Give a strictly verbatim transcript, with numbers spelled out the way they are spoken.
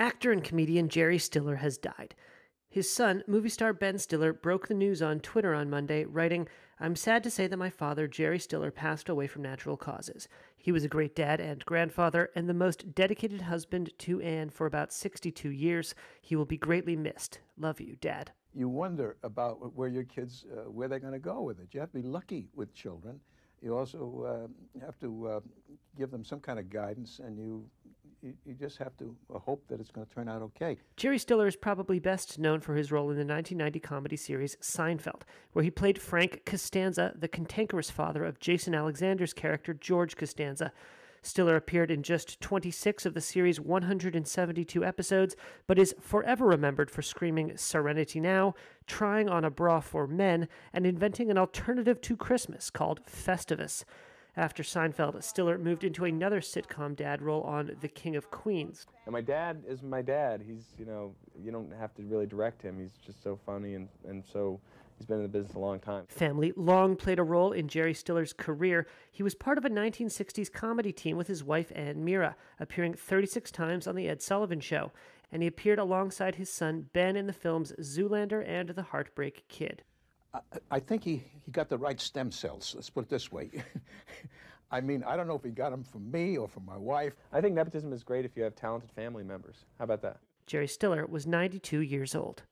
Actor and comedian Jerry Stiller has died. His son, movie star Ben Stiller, broke the news on Twitter on Monday, writing, "I'm sad to say that my father, Jerry Stiller, passed away from natural causes. He was a great dad and grandfather, and the most dedicated husband to Anne for about sixty-two years. He will be greatly missed. Love you, Dad." You wonder about where your kids, uh, where they're going to go with it. You have to be lucky with children. You also uh, have to uh, give them some kind of guidance, and you you, you just have to uh, hope that it's going to turn out okay. Jerry Stiller is probably best known for his role in the nineteen ninety comedy series Seinfeld, where he played Frank Costanza, the cantankerous father of Jason Alexander's character George Costanza. Stiller appeared in just twenty-six of the series' one hundred seventy-two episodes, but is forever remembered for screaming "Serenity Now," trying on a bra for men, and inventing an alternative to Christmas called Festivus. After Seinfeld, Stiller moved into another sitcom dad role on The King of Queens. And my dad is my dad. He's, you know, you don't have to really direct him. He's just so funny and, and so... He's been in the business a long time. Family long played a role in Jerry Stiller's career. He was part of a nineteen sixties comedy team with his wife Anne Mira, appearing thirty-six times on The Ed Sullivan Show, and he appeared alongside his son Ben in the films Zoolander and The Heartbreak Kid. I, I think he, he got the right stem cells, let's put it this way. I mean, I don't know if he got them from me or from my wife. I think nepotism is great if you have talented family members. How about that? Jerry Stiller was ninety-two years old.